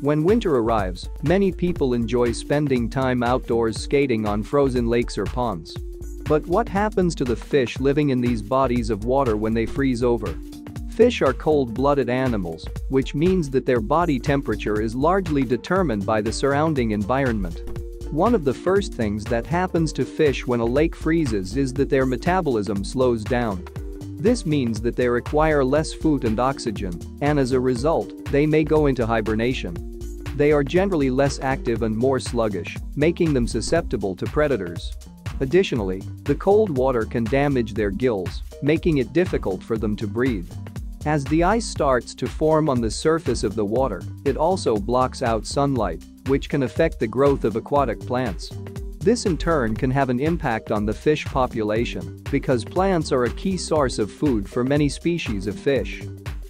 When winter arrives, many people enjoy spending time outdoors skating on frozen lakes or ponds. But what happens to the fish living in these bodies of water when they freeze over? Fish are cold-blooded animals, which means that their body temperature is largely determined by the surrounding environment. One of the first things that happens to fish when a lake freezes is that their metabolism slows down. This means that they require less food and oxygen, and as a result, they may go into hibernation. They are generally less active and more sluggish, making them susceptible to predators. Additionally, the cold water can damage their gills, making it difficult for them to breathe. As the ice starts to form on the surface of the water, it also blocks out sunlight, which can affect the growth of aquatic plants. This in turn can have an impact on the fish population because plants are a key source of food for many species of fish.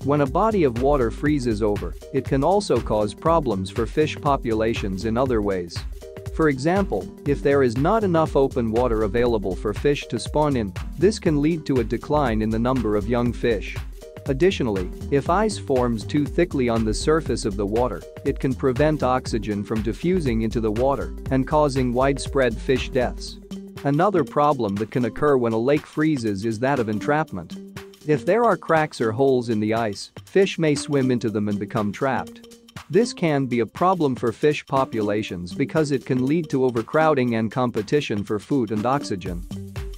When a body of water freezes over, it can also cause problems for fish populations in other ways. For example, if there is not enough open water available for fish to spawn in, this can lead to a decline in the number of young fish. Additionally, if ice forms too thickly on the surface of the water, it can prevent oxygen from diffusing into the water and causing widespread fish deaths. Another problem that can occur when a lake freezes is that of entrapment. If there are cracks or holes in the ice, fish may swim into them and become trapped. This can be a problem for fish populations because it can lead to overcrowding and competition for food and oxygen.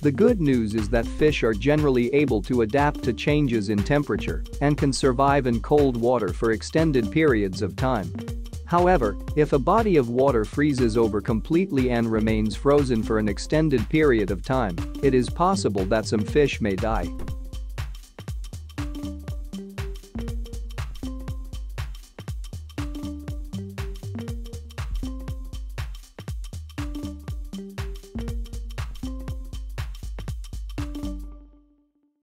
The good news is that fish are generally able to adapt to changes in temperature and can survive in cold water for extended periods of time. However, if a body of water freezes over completely and remains frozen for an extended period of time, it is possible that some fish may die.